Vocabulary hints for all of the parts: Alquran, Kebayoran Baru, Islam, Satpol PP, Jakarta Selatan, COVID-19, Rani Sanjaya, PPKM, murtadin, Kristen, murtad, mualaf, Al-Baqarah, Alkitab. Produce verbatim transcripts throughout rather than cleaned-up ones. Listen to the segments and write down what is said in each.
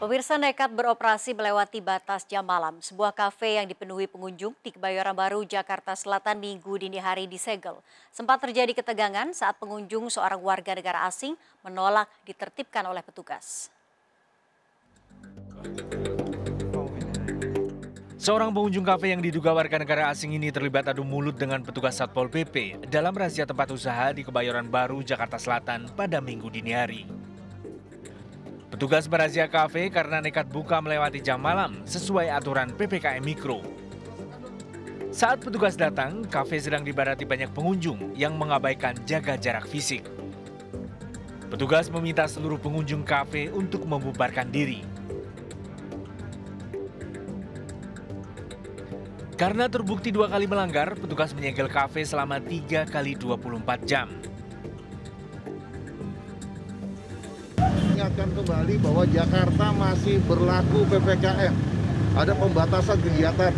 Pemirsa, nekat beroperasi melewati batas jam malam. Sebuah kafe yang dipenuhi pengunjung di Kebayoran Baru, Jakarta Selatan minggu dini hari disegel. Sempat terjadi ketegangan saat pengunjung seorang warga negara asing menolak ditertibkan oleh petugas. Seorang pengunjung kafe yang diduga warga negara asing ini terlibat adu mulut dengan petugas Satpol P P dalam razia tempat usaha di Kebayoran Baru, Jakarta Selatan pada minggu dini hari. Petugas merazia kafe karena nekat buka melewati jam malam sesuai aturan P P K M Mikro. Saat petugas datang, kafe sedang dibarati banyak pengunjung yang mengabaikan jaga jarak fisik. Petugas meminta seluruh pengunjung kafe untuk membubarkan diri. Karena terbukti dua kali melanggar, petugas menyegel kafe selama tiga kali dua puluh empat jam. Akan kembali bahwa Jakarta masih berlaku P P K M, ada pembatasan kegiatan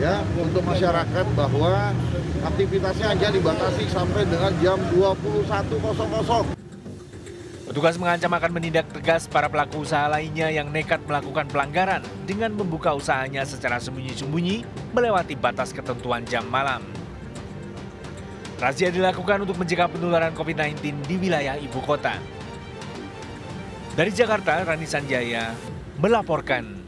ya untuk masyarakat bahwa aktivitasnya hanya dibatasi sampai dengan jam dua puluh satu nol nol. Petugas mengancam akan menindak tegas para pelaku usaha lainnya yang nekat melakukan pelanggaran dengan membuka usahanya secara sembunyi-sembunyi melewati batas ketentuan jam malam. Razia dilakukan untuk mencegah penularan covid sembilan belas di wilayah ibu kota. Dari Jakarta, Rani Sanjaya melaporkan.